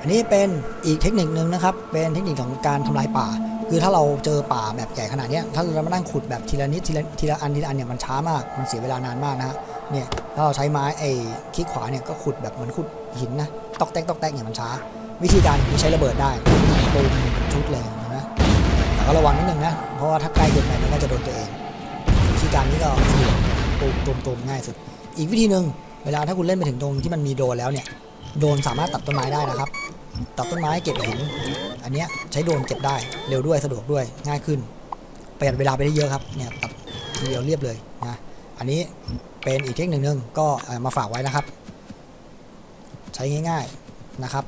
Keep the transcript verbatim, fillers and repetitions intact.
อันนี้เป็นอีกเทคนิคนึงนะครับเป็นเทคนิคของการทำลายป่าคือถ้าเราเจอป่าแบบใหญ่ขนาดนี้ถ้าเรามานั่งขุดแบบทีละนิดทีละทีละอันทีละอันเนี่ยมันช้ามากมันเสียเวลานานมากนะฮะเนี่ยถ้าเราใช้ไม้ไอ้ขี้ขวาเนี่ยก็ขุดแบบเหมือนขุดหินนะตอกแตกตอกแตกเนี่ยมันช้าวิธีการคือใช้ระเบิดได้ตูมชุดเลยนะแต่ก็ระวังนิดนึงนะเพราะว่าถ้าใกล้เกินไปมันก็จะโดนตัวเองวิธีการนี้ก็ตูมตูมตูมง่ายสุดอีกวิธีนึงเวลาถ้าคุณเล่นไปถึงตรงที่มันมีโดนแล้วเนี่ยโดนสามารถตัดต้นไม้ได้นะครับตัดต้นไม้เก็บหินอันนี้ใช้โดนเก็บได้เร็วด้วยสะดวกด้วยง่ายขึ้นประหยัดเวลาไปได้เยอะครับเนี่ยตัดทีเดียวเรียบเลยนะอันนี้เป็นอีกเทคนิคนึงก็มาฝากไว้นะครับใช้ง่ายๆนะครับ